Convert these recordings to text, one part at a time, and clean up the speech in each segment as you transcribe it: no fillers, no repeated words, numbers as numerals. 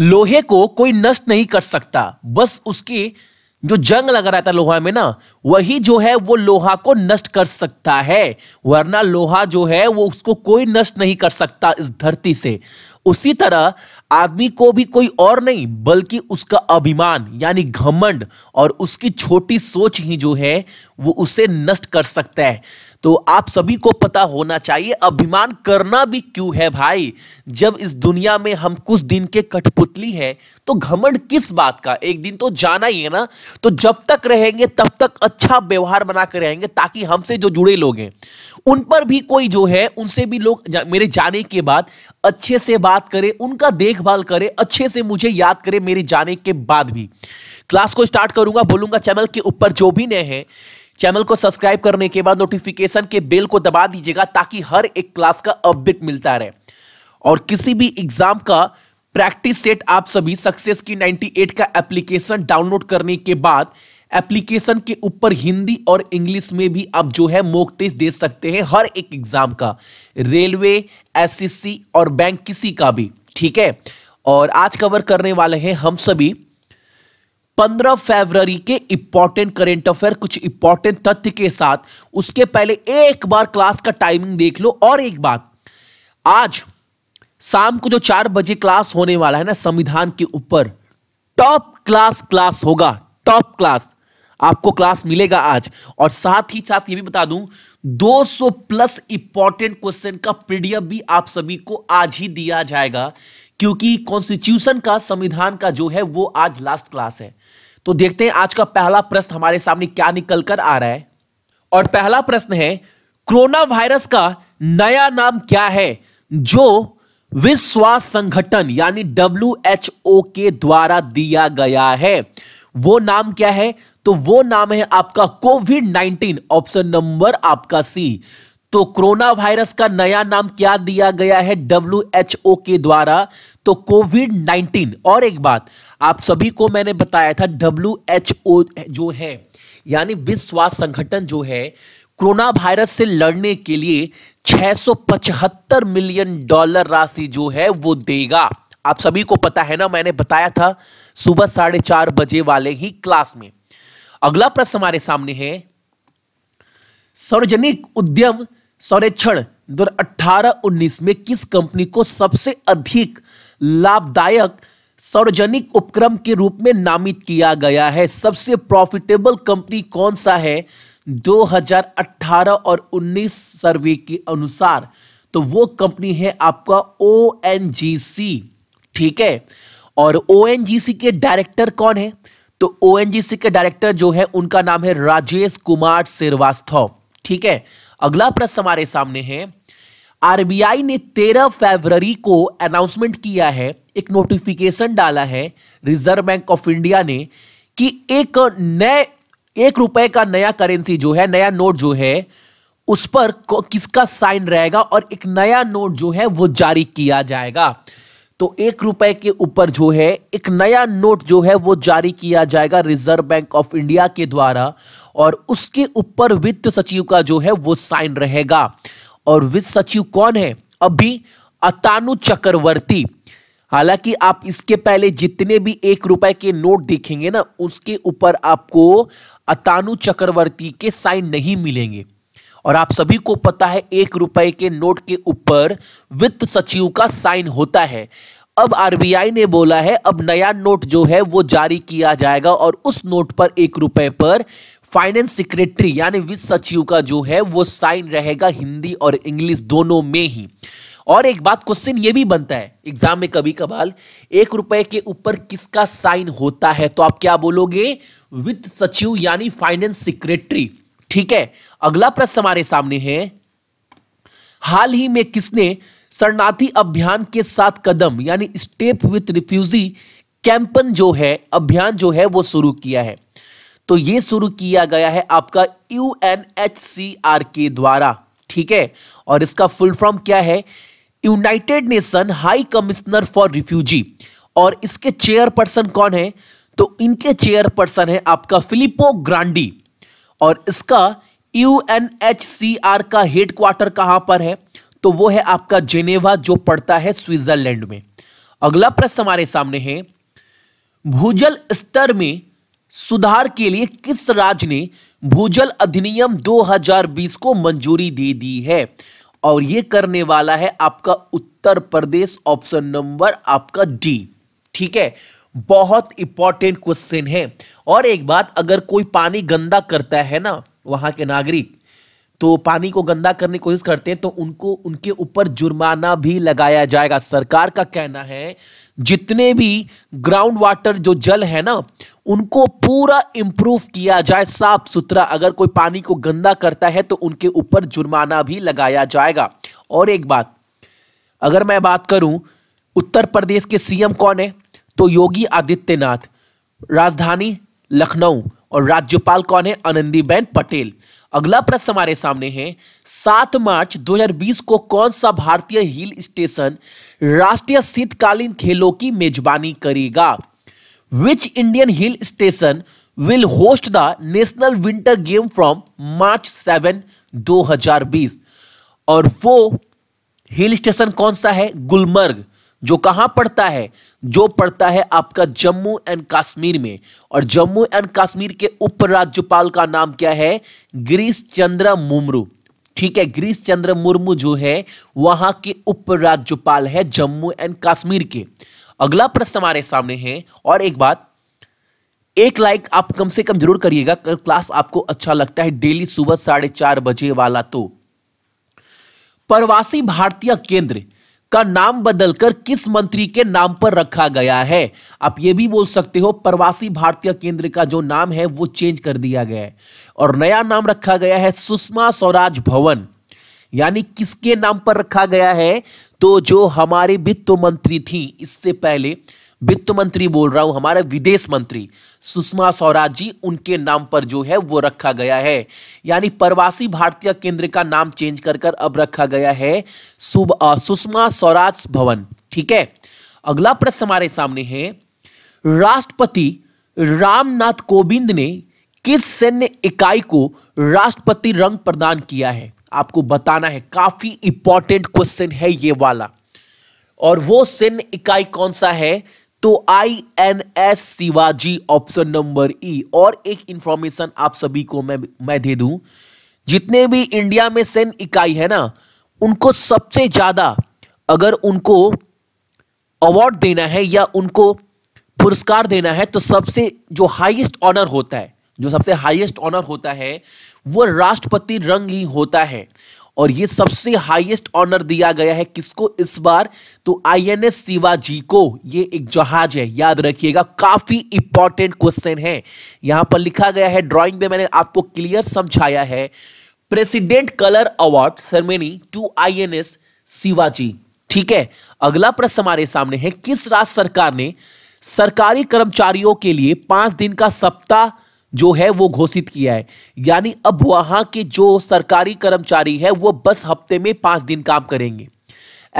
लोहे को कोई नष्ट नहीं कर सकता, बस उसकी जो जंग लगा रहता है लोहा में ना, वही जो है वो लोहा को नष्ट कर सकता है, वरना लोहा जो है वो उसको कोई नष्ट नहीं कर सकता इस धरती से। उसी तरह आदमी को भी कोई और नहीं बल्कि उसका अभिमान यानी घमंड और उसकी छोटी सोच ही जो है वो उसे नष्ट कर सकता है। तो आप सभी को पता होना चाहिए अभिमान करना भी क्यों है भाई। जब इस दुनिया में हम कुछ दिन के कठपुतली हैं तो घमंड किस बात का, एक दिन तो जाना ही है ना। तो जब तक रहेंगे तब तक अच्छा व्यवहार बना कर रहेंगे, ताकि हमसे जो जुड़े लोग हैं उन पर भी कोई जो है, उनसे भी लोग मेरे जाने के बाद अच्छे से बात करें, उनका देखभाल करें, अच्छे से मुझे याद करें मेरे जाने के बाद भी। क्लास को स्टार्ट करूंगा, बोलूंगा चैनल के ऊपर जो भी नए हैं चैनल को सब्सक्राइब करने के बाद नोटिफिकेशन के बेल को दबा दीजिएगा, ताकि हर एक क्लास का अपडेट मिलता रहे। और किसी भी एग्जाम का प्रैक्टिस सेट आप सभी सक्सेस की 98 का एप्लीकेशन डाउनलोड करने के बाद एप्लीकेशन के ऊपर हिंदी और इंग्लिश में भी आप जो है मॉक टेस्ट दे सकते हैं हर एक एग्जाम का, रेलवे, एसएससी और बैंक किसी का भी, ठीक है। और आज कवर करने वाले हैं हम सभी 15 फरवरी के इंपॉर्टेंट करेंट अफेयर, कुछ इंपॉर्टेंट तथ्य के साथ। उसके पहले एक बार क्लास का टाइमिंग देख लो। और एक बात, आज शाम को जो 4 बजे क्लास होने वाला है ना संविधान के ऊपर, टॉप क्लास क्लास होगा, टॉप क्लास आपको क्लास मिलेगा आज। और साथ ही साथ ये भी बता दूं 200 प्लस इंपॉर्टेंट क्वेश्चन का पीडीएफ भी आप सभी को आज ही दिया जाएगा, क्योंकि कॉन्स्टिट्यूशन का, संविधान का जो है वो आज लास्ट क्लास है। तो देखते हैं आज का पहला प्रश्न हमारे सामने क्या निकल कर आ रहा है। और पहला प्रश्न है, कोरोना वायरस का नया नाम क्या है जो विश्व स्वास्थ्य संगठन यानी WHO के द्वारा दिया गया है? वो नाम क्या है? तो वो नाम है आपका कोविड-19, ऑप्शन नंबर आपका सी। तो कोरोना वायरस का नया नाम क्या दिया गया है WHO के द्वारा? तो कोविड-19। और एक बात आप सभी को मैंने बताया था, WHO जो है यानी विश्व स्वास्थ्य संगठन जो है कोरोना वायरस से लड़ने के लिए 675 मिलियन डॉलर राशि जो है वो देगा। आप सभी को पता है ना, मैंने बताया था सुबह 4:30 बजे वाले ही क्लास में। अगला प्रश्न हमारे सामने है, सार्वजनिक उद्यम सर्वेक्षण 2018-19 में किस कंपनी को सबसे अधिक लाभदायक सार्वजनिक उपक्रम के रूप में नामित किया गया है? सबसे प्रॉफिटेबल कंपनी कौन सा है 2018 और 19 सर्वे के अनुसार? तो वो कंपनी है आपका ONGC, ठीक है। और ONGC के डायरेक्टर कौन है? तो ONGC के डायरेक्टर जो है उनका नाम है राजेश कुमार श्रीवास्तव, ठीक है। अगला प्रश्न हमारे सामने है, आरबीआई ने 13 फरवरी को अनाउंसमेंट किया है, एक नोटिफिकेशन डाला है रिजर्व बैंक ऑफ इंडिया ने कि एक रुपए का नया करेंसी जो है, नया नोट जो है उस पर किसका साइन रहेगा और एक नया नोट जो है वो जारी किया जाएगा। तो 1 रुपए के ऊपर जो है एक नया नोट जो है वो जारी किया जाएगा रिजर्व बैंक ऑफ इंडिया के द्वारा, और उसके ऊपर वित्त सचिव का जो है वो साइन रहेगा। और वित्त सचिव कौन है? अभी अतानु चक्रवर्ती। हालांकि आप इसके पहले जितने भी 1 रुपए के नोट देखेंगे ना, उसके ऊपर आपको अतानु चक्रवर्ती के साइन नहीं मिलेंगे। और आप सभी को पता है 1 रुपए के नोट के ऊपर वित्त सचिव का साइन होता है। अब आरबीआई ने बोला है अब नया नोट जो है वो जारी किया जाएगा, और उस नोट पर 1 रुपए पर फाइनेंस सेक्रेटरी यानी वित्त सचिव का जो है वो साइन रहेगा, हिंदी और इंग्लिश दोनों में ही। और एक बात, क्वेश्चन ये भी बनता है एग्जाम में कभी कभार, 1 रुपए के ऊपर किसका साइन होता है? तो आप क्या बोलोगे? वित्त सचिव यानी फाइनेंस सेक्रेटरी, ठीक है। अगला प्रश्न हमारे सामने है, हाल ही में किसने शरणार्थी अभियान के 7 कदम यानी स्टेप विथ रिफ्यूजी कैंपन जो है, अभियान जो है वो शुरू किया है? तो ये शुरू किया गया है आपका UNHCR के द्वारा, ठीक है। और इसका फुल फॉर्म क्या है? United Nation High Commissioner for refugee. और इसके चेयरपर्सन कौन है? तो इनके चेयरपर्सन है आपका फिलिप्पो ग्रांडी। और इसका UNHCR का हेडक्वार्टर कहां पर है? तो वो है आपका जेनेवा, जो पड़ता है स्विट्जरलैंड में। अगला प्रश्न हमारे सामने है, भूजल स्तर में सुधार के लिए किस राज्य ने भूजल अधिनियम 2020 को मंजूरी दे दी है? और यह करने वाला है आपका उत्तर प्रदेश, ऑप्शन नंबर आपका डी। ठीक है, बहुत इंपॉर्टेंट क्वेश्चन है। और एक बात, अगर कोई पानी गंदा करता है ना, वहां के नागरिक तो पानी को गंदा करने की कोशिश करते हैं, तो उनको उनके ऊपर जुर्माना भी लगाया जाएगा। सरकार का कहना है जितने भी ग्राउंड वाटर जो जल है ना, उनको पूरा इम्प्रूव किया जाए, साफ सुथरा। अगर कोई पानी को गंदा करता है तो उनके ऊपर जुर्माना भी लगाया जाएगा। और एक बात, अगर मैं बात करूं उत्तर प्रदेश के सीएम कौन है, तो योगी आदित्यनाथ, राजधानी लखनऊ, और राज्यपाल कौन है, आनंदीबेन पटेल। अगला प्रश्न हमारे सामने है, 7 मार्च 2020 को कौन सा भारतीय हिल स्टेशन राष्ट्रीय शीतकालीन खेलों की मेजबानी करेगा? Which Indian hill station will host the national winter game from March 7, 2020? और वो हिल स्टेशन कौन सा है? गुलमर्ग, जो कहां पड़ता है? जो पड़ता है आपका जम्मू एंड कश्मीर में। और जम्मू एंड कश्मीर के उपराज्यपाल का नाम क्या है? गिरीश चंद्र मुर्मू। ठीक है, गिरीश चंद्र मुर्मू जो है वहां के उपराज्यपाल है जम्मू एंड कश्मीर के। अगला प्रश्न हमारे सामने है, और एक बात, एक लाइक आप कम से कम जरूर करिएगा क्लास आपको अच्छा लगता है डेली सुबह 4:30 बजे वाला। तो प्रवासी भारतीय केंद्र का नाम बदलकर किस मंत्री के नाम पर रखा गया है? आप ये भी बोल सकते हो प्रवासी भारतीय केंद्र का जो नाम है वो चेंज कर दिया गया है और नया नाम रखा गया है सुषमा स्वराज भवन। यानी किसके नाम पर रखा गया है? तो जो हमारे वित्त मंत्री थी, इससे पहले वित्त मंत्री बोल रहा हूं, हमारे विदेश मंत्री सुषमा स्वराज जी, उनके नाम पर जो है वो रखा गया है। यानी प्रवासी भारतीय केंद्र का नाम चेंज कर अब रखा गया है सुषमा स्वराज भवन। ठीक है, अगला प्रश्न हमारे सामने है, राष्ट्रपति रामनाथ कोविंद ने किस सैन्य इकाई को राष्ट्रपति रंग प्रदान किया है? आपको बताना है, काफी इंपॉर्टेंट क्वेश्चन है ये वाला। और वो सैन्य इकाई कौन सा है? तो INS Shivaji, option number E. और एक इंफॉर्मेशन आप सभी को मैं दे दूं, जितने भी इंडिया में सैन्य इकाई है ना, उनको सबसे ज्यादा अगर उनको अवार्ड देना है या उनको पुरस्कार देना है तो सबसे जो हाईएस्ट ऑनर होता है, जो सबसे हाईएस्ट ऑनर होता है वो राष्ट्रपति रंग ही होता है। और ये सबसे हाईएस्ट ऑनर दिया गया है किसको इस बार? तो INS शिवाजी को। ये एक जहाज है, याद रखिएगा, काफी इंपॉर्टेंट क्वेश्चन है। यहां पर लिखा गया है, ड्राइंग में मैंने आपको क्लियर समझाया है, president colour award ceremony to INS Shivaji. ठीक है, अगला प्रश्न हमारे सामने है, किस राज्य सरकार ने सरकारी कर्मचारियों के लिए 5 दिन का सप्ताह जो है वो घोषित किया है? यानी अब वहां के जो सरकारी कर्मचारी है वो बस हफ्ते में 5 दिन काम करेंगे।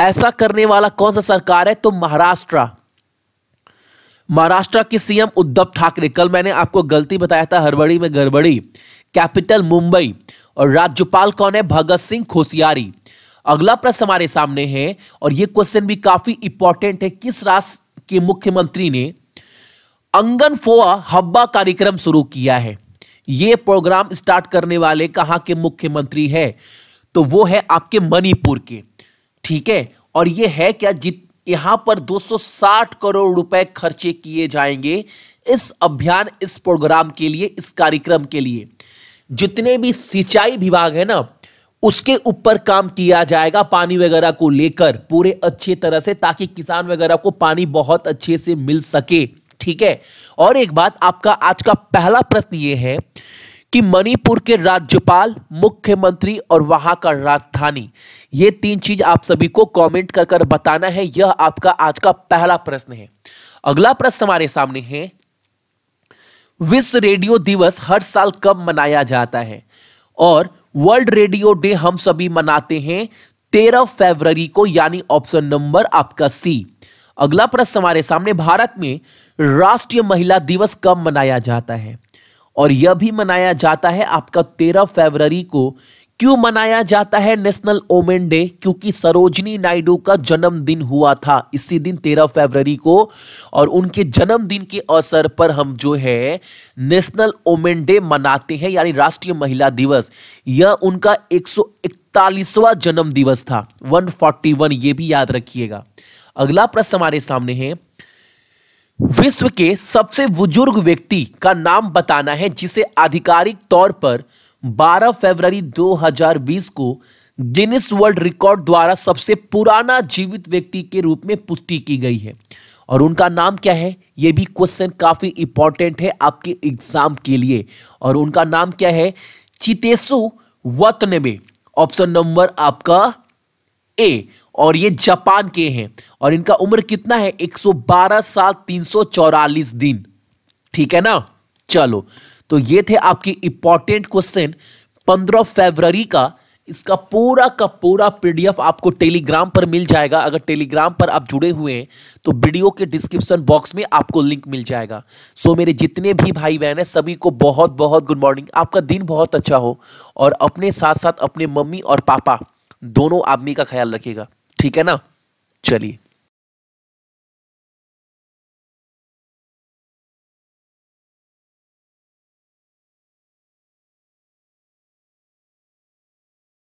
ऐसा करने वाला कौन सा सरकार है? तो महाराष्ट्र के सीएम उद्धव ठाकरे। कल मैंने आपको गलती बताया था, हड़बड़ी में गड़बड़ी, कैपिटल मुंबई। और राज्यपाल कौन है? भगत सिंह कोश्यारी। अगला प्रश्न हमारे सामने है, और ये क्वेश्चन भी काफी इंपॉर्टेंट है, किस राज्य के मुख्यमंत्री ने अंगनफोआ हब्बा कार्यक्रम शुरू किया है? यह प्रोग्राम स्टार्ट करने वाले कहां के मुख्यमंत्री है? तो वो है आपके मणिपुर के। ठीक है, और ये है क्या, यहां पर 260 करोड़ रुपए खर्चे किए जाएंगे इस अभियान, इस प्रोग्राम के लिए, इस कार्यक्रम के लिए। जितने भी सिंचाई विभाग है ना, उसके ऊपर काम किया जाएगा, पानी वगैरह को लेकर पूरे अच्छे तरह से, ताकि किसान वगैरह को पानी बहुत अच्छे से मिल सके। ठीक है, और एक बात, आपका आज का पहला प्रश्न ये है कि मणिपुर के राज्यपाल, मुख्यमंत्री और वहां का राजधानी, ये 3 चीज आप सभी को कमेंट कर बताना है। यह आपका आज का पहला प्रश्न है। अगला प्रश्न हमारे सामने है, विश्व रेडियो दिवस हर साल कब मनाया जाता है? और वर्ल्ड रेडियो डे हम सभी मनाते हैं 13 फरवरी को, यानी ऑप्शन नंबर आपका सी। अगला प्रश्न हमारे सामने, भारत में राष्ट्रीय महिला दिवस कब मनाया जाता है? और यह भी मनाया जाता है आपका 13 फरवरी को, क्यों मनाया जाता है नेशनल वुमेन डे? क्योंकि सरोजिनी नायडू का जन्मदिन हुआ था इसी दिन 13 फरवरी को, और उनके जन्मदिन के अवसर पर हम जो है नेशनल वुमेन डे मनाते हैं, यानी राष्ट्रीय महिला दिवस। यह उनका 141वां जन्म दिवस था, 141, ये भी याद रखिएगा। अगला प्रश्न हमारे सामने है, विश्व के सबसे बुजुर्ग व्यक्ति का नाम बताना है जिसे आधिकारिक तौर पर 12 फरवरी 2020 को गिनीज वर्ल्ड रिकॉर्ड द्वारा सबसे पुराना जीवित व्यक्ति के रूप में पुष्टि की गई है, और उनका नाम क्या है? यह भी क्वेश्चन काफी इंपॉर्टेंट है आपके एग्जाम के लिए। और उनका नाम क्या है? चितोसे वातनाबे, ऑप्शन नंबर आपका ए, और ये जापान के हैं, और इनका उम्र कितना है? 112 साल 344 दिन, ठीक है ना। चलो, तो ये थे आपके इंपॉर्टेंट क्वेश्चन 15 फरवरी का। इसका पूरा पीडीएफ आपको टेलीग्राम पर मिल जाएगा। अगर टेलीग्राम पर आप जुड़े हुए हैं तो वीडियो के डिस्क्रिप्शन बॉक्स में आपको लिंक मिल जाएगा। सो मेरे जितने भी भाई बहन हैं सभी को बहुत बहुत गुड मॉर्निंग। आपका दिन बहुत अच्छा हो, और अपने साथ साथ अपने मम्मी और पापा दोनों आदमी का ख्याल रखिएगा, ठीक है ना। चलिए।